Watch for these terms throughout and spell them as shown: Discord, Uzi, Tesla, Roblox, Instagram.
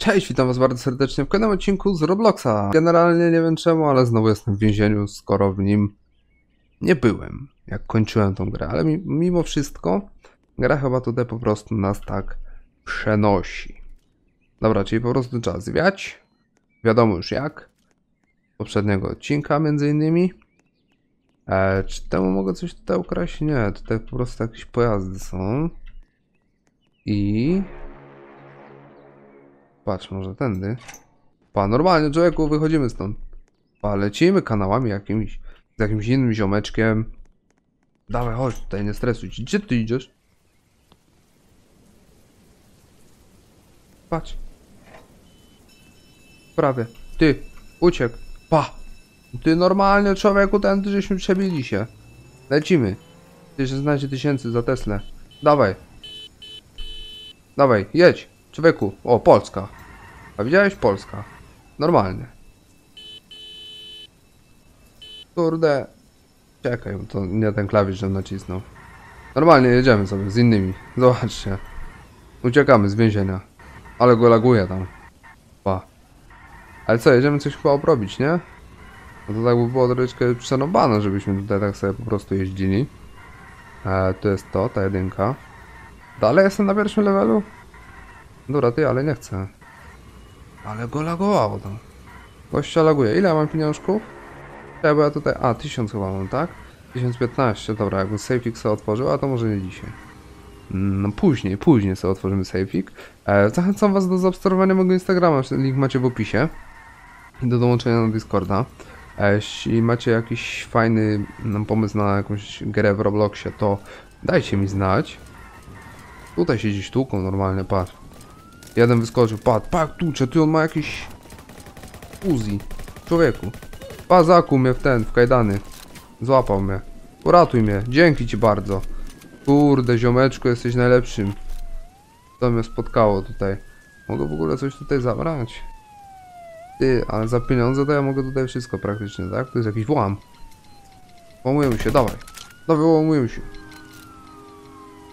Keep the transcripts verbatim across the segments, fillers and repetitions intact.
Cześć, witam was bardzo serdecznie w kolejnym odcinku z Robloxa. Generalnie nie wiem czemu, ale znowu jestem w więzieniu, skoro w nim nie byłem, jak kończyłem tą grę. Ale mimo wszystko, gra chyba tutaj po prostu nas tak przenosi. Dobra, czyli po prostu trzeba zwiać. Wiadomo już jak. Poprzedniego odcinka między innymi. Eee, czy temu mogę coś tutaj ukraść? Nie, tutaj po prostu jakieś pojazdy są. I... Patrz, może tędy. Pa, normalnie, człowieku, wychodzimy stąd. Pa, lecimy kanałami jakimś, z jakimś innym ziomeczkiem. Dawaj, chodź tutaj, nie stresuj się. Gdzie ty idziesz? Patrz. Prawie. Ty, uciekł. Pa. Ty, normalnie, człowieku, tędy żeśmy przebili się. Lecimy. Ty, szesnaście tysięcy za Teslę. Dawaj. Dawaj, jedź. Człowieku, o, Polska. A widziałeś? Polska. Normalnie. Kurde. Czekaj, to nie ten klawisz, żebym nacisnął. Normalnie jedziemy sobie z innymi. Zobaczcie. Uciekamy z więzienia. Ale go laguje tam. Pa. Ale co, jedziemy coś chyba obrobić, nie? No to tak by było troszeczkę przenobane, żebyśmy tutaj tak sobie po prostu jeździli. E, to jest to, ta jedynka. Dalej jestem na pierwszym levelu? Dobra, ty, ale nie chcę. Ale go lagowało tam. Gościa laguje. Ile ja mam pieniążków? Ja, bo ja tutaj... A, tysiąc chyba mam, tak? tysiąc piętnaście, dobra, jakbym safeik sobie otworzył, a to może nie dzisiaj. No później, później sobie otworzymy safeik. E, zachęcam was do zaobserwowania mojego Instagrama, link macie w opisie. I do dołączenia do Discorda. E, jeśli macie jakiś fajny no, pomysł na jakąś grę w Robloxie, to dajcie mi znać. Tutaj się gdzieś tłuką normalnie, patrz. Jeden wyskoczył, padł, pak, tucze, ty on ma jakiś Uzi, człowieku. Pa, zakuł mnie w ten, w kajdany. Złapał mnie. Uratuj mnie, dzięki ci bardzo. Kurde, ziomeczku, jesteś najlepszym. Co mnie spotkało tutaj? Mogę w ogóle coś tutaj zabrać? Ty, ale za pieniądze to ja mogę tutaj wszystko praktycznie, tak? To jest jakiś włam. Łamujemy się, dawaj. Dawaj, łamujemy się.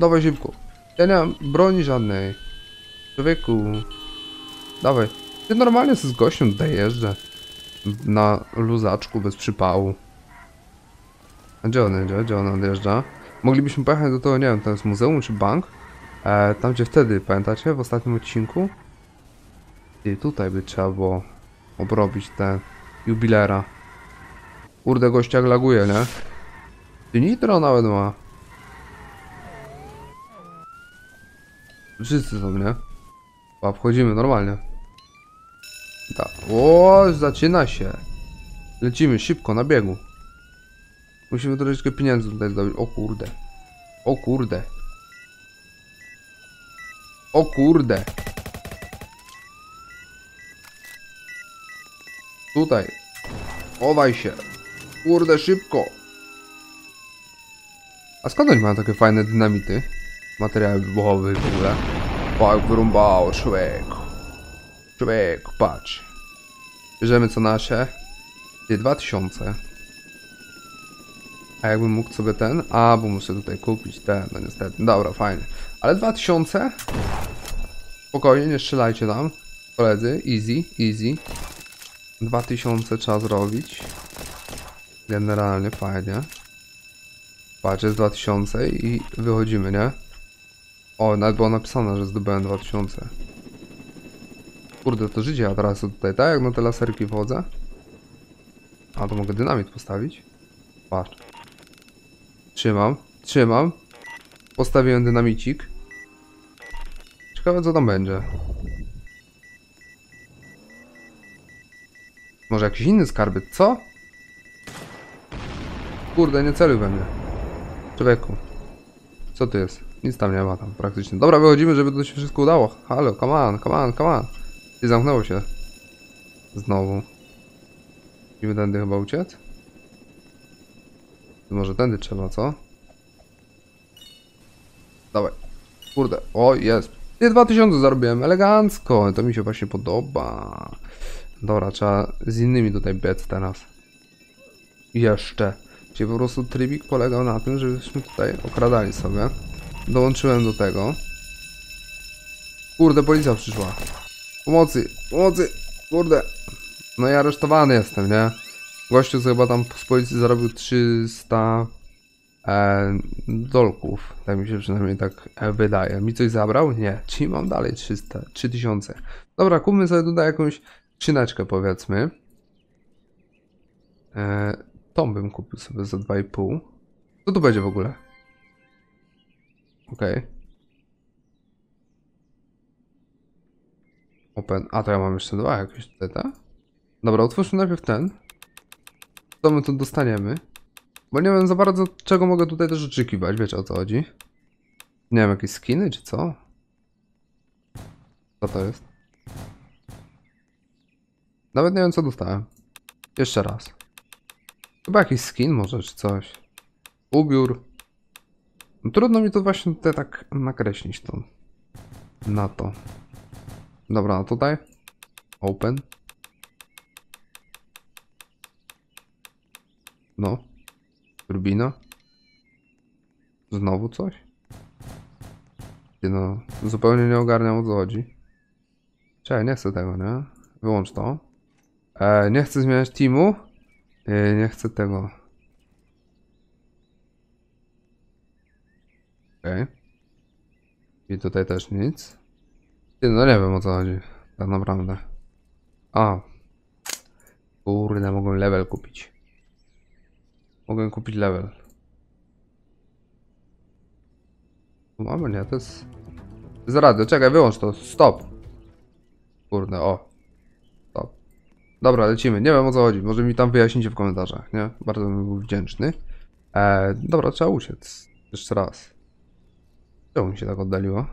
Dawaj szybko. Ja nie mam broni żadnej. Człowieku, dawaj. Ty normalnie z gościem tutaj jeżdżę. Na luzaczku, bez przypału. A gdzie on jedzie? Gdzie on odjeżdża? Moglibyśmy pojechać do tego, nie wiem, to jest muzeum czy bank? E, tam gdzie wtedy, pamiętacie? W ostatnim odcinku? I tutaj by trzeba było obrobić te jubilera. Kurde, gościa laguje, nie? Ty nitro nawet ma. Wszyscy są, nie? A wchodzimy normalnie. Tak. O, zaczyna się. Lecimy szybko na biegu. Musimy troszeczkę pieniędzy tutaj zdobyć. O kurde. O kurde. O kurde. Tutaj. Chowaj się. Kurde, szybko. A skąd oni mają takie fajne dynamity? Materiały wybuchowe w ogóle. Pak, wyrąbało, człowieku. Człowieku, patrz. Bierzemy co nasze. Ty, dwa tysiące. A jakbym mógł sobie ten? A, bo muszę tutaj kupić ten, no niestety. Dobra, fajnie. Ale dwa tysiące? Spokojnie, nie strzelajcie tam. Koledzy, easy, easy. dwa tysiące trzeba zrobić. Generalnie fajnie. Patrz, jest dwa tysiące i wychodzimy, nie? O, nawet było napisane, że zdobyłem dwa tysiące. Kurde, to życie, a teraz tutaj tak jak na te laserki wchodzę. A, to mogę dynamit postawić. Patrz. Trzymam, trzymam. Postawiłem dynamicik. Ciekawe co tam będzie. Może jakiś inny skarbiec, co? Kurde, nie celuj we mnie. Człowieku. Co to jest? Nic tam nie ma tam praktycznie. Dobra, wychodzimy, żeby to się wszystko udało. Halo, come on, come on, come on. I zamknęło się. Znowu. Musimy tędy chyba uciec? Może tędy trzeba, co? Dawaj. Kurde, o jest. Nie, dwa tysiące zarobiłem, elegancko. To mi się właśnie podoba. Dobra, trzeba z innymi tutaj biec teraz. Jeszcze. Czyli po prostu trybik polegał na tym, żebyśmy tutaj okradali sobie. Dołączyłem do tego. Kurde, policja przyszła. Pomocy, pomocy, kurde. No i aresztowany jestem, nie? Gościu chyba tam z policji zarobił trzysta e, dolków. Tak mi się przynajmniej tak wydaje. Mi coś zabrał? Nie. Czyli mam dalej trzysta, trzy tysiące. Dobra, kupmy sobie tutaj jakąś skrzyneczkę, powiedzmy. E, tą bym kupił sobie za dwa i pół. Co tu będzie w ogóle? Okej. Okay. Open. A to ja mam jeszcze dwa jakieś tutaj, tak? Dobra, otwórzmy najpierw ten. Co my tu dostaniemy? Bo nie wiem za bardzo, czego mogę tutaj też oczekiwać. Wiecie, o co chodzi? Nie wiem, jakieś skiny czy co? Co to jest? Nawet nie wiem, co dostałem. Jeszcze raz. Chyba jakiś skin może, czy coś. Ubiór. No, trudno mi to właśnie tutaj tak nakreślić to. Na to. Dobra, a tutaj? Open. No. Turbina. Znowu coś? No, zupełnie nie ogarniam, o co chodzi. Cześć, nie chcę tego, nie? Wyłącz to. E, nie chcę zmieniać teamu. E, nie chcę tego. Okej. Okay. I tutaj też nic. No nie wiem, o co chodzi. Tak naprawdę. A. Kurde, mogłem level kupić. Mogę kupić level. Mamy, nie, to jest... Z radio, czekaj, wyłącz to, stop. Kurde, o. Stop. Dobra, lecimy, nie wiem, o co chodzi, może mi tam wyjaśnicie w komentarzach, nie? Bardzo bym był wdzięczny. Eee, dobra, trzeba uciec. Jeszcze raz. Czemu mi się tak oddaliło?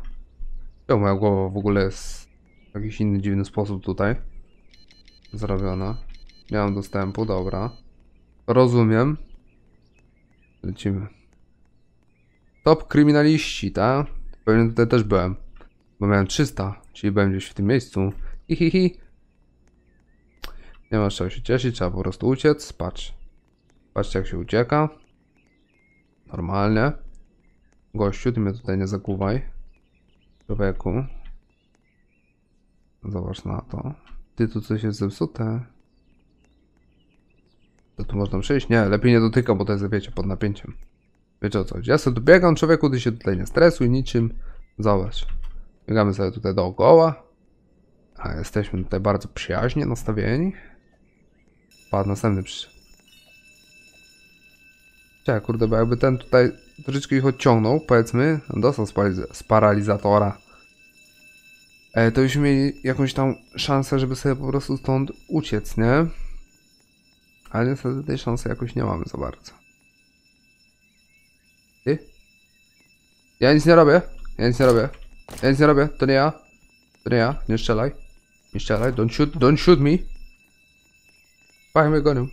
Czemu moja głowa w ogóle jest w jakiś inny, dziwny sposób tutaj zrobiona? Nie mam dostępu, dobra. Rozumiem. Lecimy. Top kryminaliści, tak? Pewnie tutaj też byłem. Bo miałem trzysta, czyli byłem gdzieś w tym miejscu. Hi, hi, hi. Nie ma czego się cieszyć, trzeba po prostu uciec. Patrz. Patrzcie, jak się ucieka. Normalnie. Gościu, ty mnie tutaj nie zakuwaj. Człowieku. Zobacz na to. Ty, tu coś jest zepsute. To tu można przejść? Nie, lepiej nie dotykam, bo to jest, wiecie, pod napięciem. Wiecie, o co chodzi? Ja sobie tu biegam, człowieku, ty się tutaj nie stresuj niczym. Zobacz. Biegamy sobie tutaj dookoła. A jesteśmy tutaj bardzo przyjaźnie nastawieni. Padł następny przyszedł. Cześć, kurde, bo jakby ten tutaj troszeczkę ich odciągnął, powiedzmy, dostał z paralizatora. E, to byśmy mieli jakąś tam szansę, żeby sobie po prostu stąd uciec, nie? Ale niestety tej szansy jakoś nie mamy za bardzo. Ty? Ja nic nie robię. Ja nic nie robię. Ja nic nie robię. To nie ja. To nie ja. Nie strzelaj. Nie strzelaj. Don't shoot. Don't shoot me. Pach mnie gonią.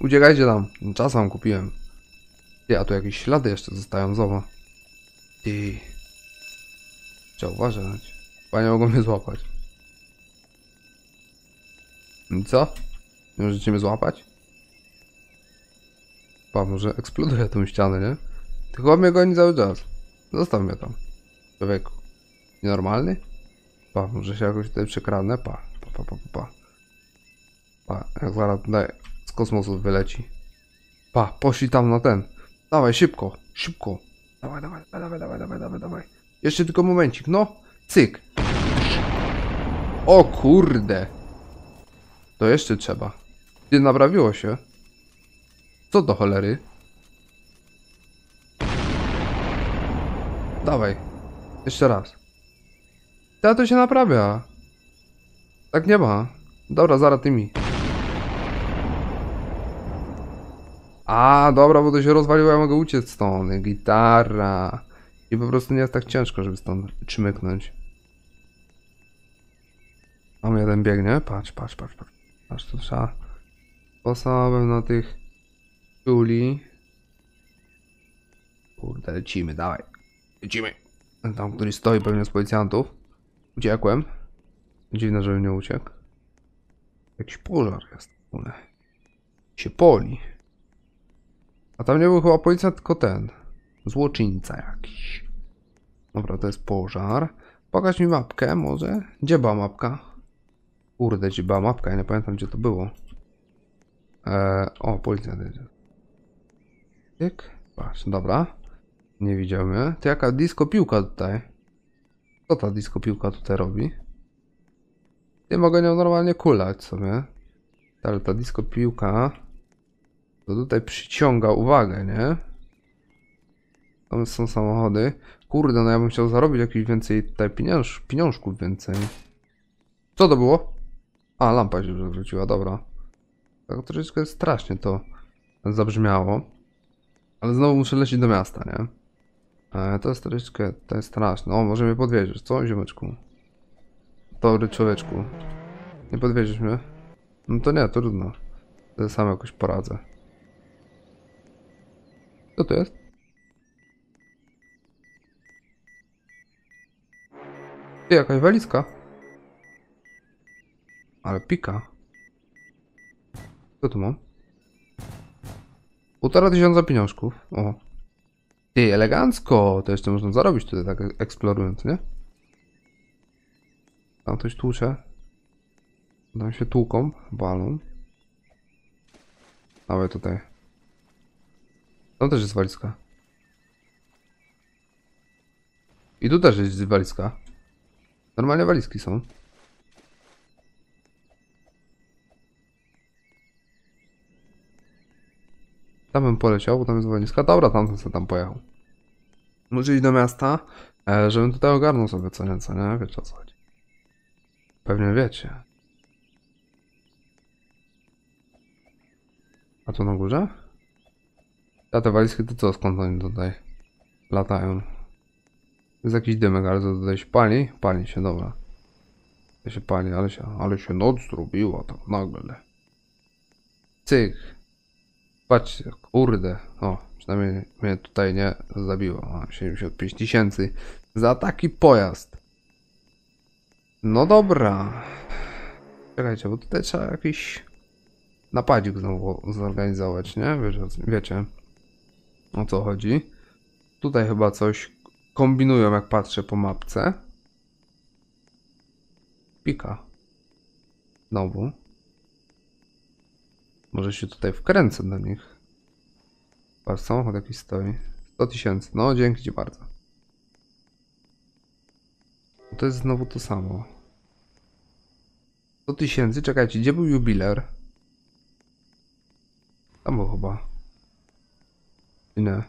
Uciekajcie tam. Czas wam kupiłem. Ty, a tu jakieś ślady jeszcze zostają. Zobacz. Ty. Trzeba uważać. Panie mogą mnie złapać. I co? Nie możecie mnie złapać? Pa, może eksploduje tą ścianę, nie? Ty chłop mnie goni cały czas. Zostaw mnie tam. Człowieku. Nienormalny? Pa, może się jakoś tutaj przekradnę? Pa, pa, pa, pa, pa. Pa, jak zaraz tutaj z kosmosu wyleci. Pa, poszli tam na ten. Dawaj, szybko, szybko. Dawaj, dawaj, dawaj, dawaj, dawaj, dawaj, dawaj. Jeszcze tylko momencik, no. Cyk. O kurde. To jeszcze trzeba. Ty, naprawiło się. Co do cholery? Dawaj. Jeszcze raz. Ta to się naprawia. Tak nie ma. Dobra, zaraz tymi. A, dobra, bo to się rozwaliło, ja mogę uciec stąd. Gitara. I po prostu nie jest tak ciężko, żeby stąd czmyknąć. Mam jeden biegnie. Patrz, patrz, patrz, patrz. Aż to trzeba sposobem na tych czuli. Kurde, lecimy, dawaj. Lecimy. Tam, który stoi pewnie z policjantów. Uciekłem. Dziwne, żebym nie uciekł. Jakiś pożar jest. Kurde. Się poli. A tam nie był chyba policjant, tylko ten. Złoczyńca jakiś. Dobra, to jest pożar. Pokaż mi mapkę, może. Gdzie była mapka? Kurde, gdzie była mapka? Ja nie pamiętam, gdzie to było. Eee, o, policja. Tyk. Patrz, dobra. Nie widziałem. To jaka disco piłka tutaj? Co ta disco piłka tutaj robi? Nie mogę nią normalnie kulać sobie. Ale ta disco piłka to tutaj przyciąga uwagę, nie? Tam są samochody. Kurde, no ja bym chciał zarobić jakiś więcej tutaj pieniąż, pieniążków więcej. Co to było? A, lampa się przewróciła, dobra. Tak troszeczkę strasznie to zabrzmiało. Ale znowu muszę lecieć do miasta, nie? E, to jest troszeczkę, to jest straszne. O, może mnie podwiedziesz, co, ziomeczku? Dobry człowieczku. Nie podwiedziesz mnie? No to nie, trudno. To sam jakoś poradzę. Co to jest? Ty, jakaś walizka? Ale pika. Co tu mam? Półtora tysiąca pieniążków. O. Ty, elegancko. To jeszcze można zarobić tutaj tak eksplorując, nie? Tam coś tłucze. Tam się tłuką. Balą. Nawet tutaj. Tam też jest walizka. I tu też jest walizka. Normalnie walizki są. Tam bym poleciał, bo tam jest walizka. Dobra, tam sobie tam pojechał. Muszę iść do miasta, żebym tutaj ogarnął sobie co nieco, nie? Wiecie o co chodzi. Pewnie wiecie. A tu na górze? A te walizki to co, skąd oni tutaj latają? Jest jakiś dymek, ale to tutaj się pali? Pali się, dobra. To się pali, ale się, ale się noc zrobiła tak nagle. Cyk. Patrzcie, kurde. O, przynajmniej mnie tutaj nie zabiło. A, siedemdziesiąt pięć tysięcy za taki pojazd. No dobra. Czekajcie, bo tutaj trzeba jakiś napadzik znowu zorganizować, nie? Wiecie, wiecie o co chodzi. Tutaj chyba coś kombinują, jak patrzę po mapce. Pika. Znowu. Może się tutaj wkręcę do nich. Patrz, samochód jakiś stoi. sto tysięcy. No, dzięki ci bardzo. To jest znowu to samo. sto tysięcy. Czekajcie, gdzie był jubiler? Tam był chyba. Nie.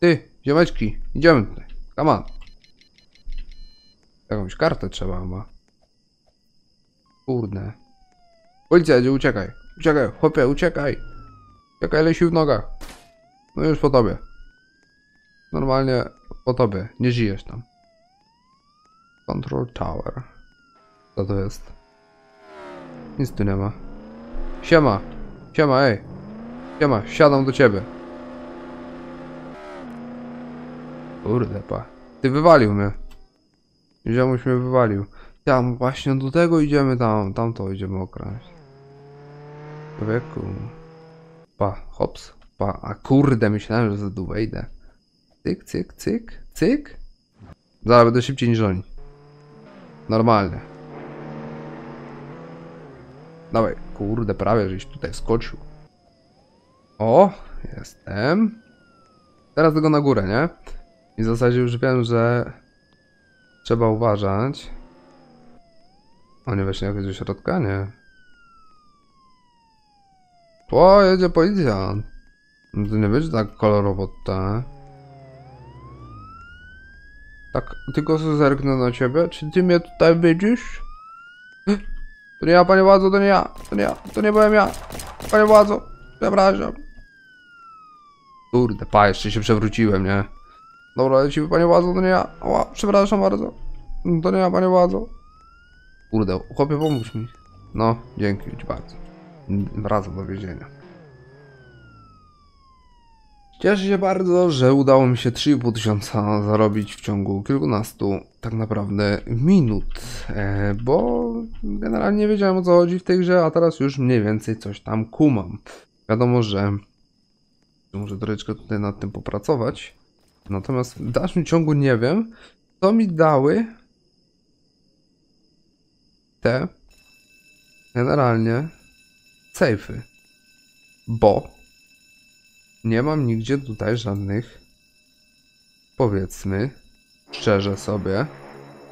Ty, ziomeczki, idziemy tutaj. Come on. Jakąś kartę trzeba chyba. Kurde. Policja, idzie, uciekaj. Uciekaj, chłopie, uciekaj. Uciekaj, leci w nogach. No już po tobie. Normalnie po tobie. Nie żyjesz tam. Control Tower. Co to jest? Nic tu nie ma. Siema. Siema, ej. Siema, siadam do ciebie. Kurde, pa. Ty wywalił mnie. Ziomuś mnie wywalił. Tam właśnie do tego idziemy, tam, tam to idziemy okraść. Człowieku. Pa, hops, pa, a kurde, myślałem, że za dół wejdę. Cyk, cyk, cyk, cyk. Zaraz będę szybciej niż oni. Normalnie. Dawaj, kurde, prawie żeś tutaj skoczył. O, jestem. Teraz tego na górę, nie? I w zasadzie już wiem, że trzeba uważać. O, nie weszli jakoś do środka? Nie. O, jedzie policjant. No to nie będzie tak kolorowo te. Tak, tylko zerknę na ciebie. Czy ty mnie tutaj widzisz? To nie ja, panie władzo, to nie ja. To nie ja, to nie byłem ja. Panie władzo, przepraszam. Kurde, pa, jeszcze się przewróciłem, nie? Dobra, lecimy, panie władzo, to nie ja. O, przepraszam bardzo. To nie ja, panie władzo. Kurde, chłopie, pomóż mi. No, dzięki ci bardzo. Wracam do więzienia. Cieszę się bardzo, że udało mi się trzy i pół tysiąca zarobić w ciągu kilkunastu tak naprawdę minut, bo generalnie nie wiedziałem, o co chodzi w tej grze, a teraz już mniej więcej coś tam kumam. Wiadomo, że muszę troszeczkę tutaj nad tym popracować, natomiast w dalszym ciągu nie wiem, co mi dały te generalnie sejfy, bo nie mam nigdzie tutaj żadnych, powiedzmy szczerze sobie,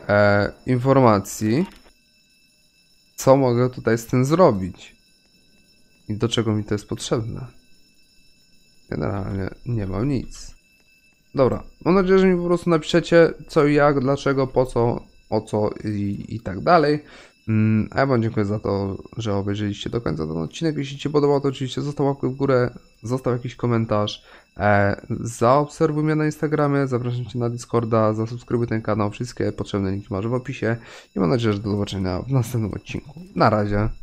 e, informacji, co mogę tutaj z tym zrobić i do czego mi to jest potrzebne. Generalnie nie mam nic. Dobra, mam nadzieję, że mi po prostu napiszecie co i jak, dlaczego, po co, o co i, i tak dalej. Mm, a ja wam dziękuję za to, że obejrzeliście do końca ten odcinek. Jeśli ci się podobał, to oczywiście zostaw łapkę w górę, zostaw jakiś komentarz, e, zaobserwuj mnie na Instagramie, zapraszam cię na Discorda, zasubskrybuj ten kanał, wszystkie potrzebne linki masz w opisie i mam nadzieję, że do zobaczenia w następnym odcinku. Na razie.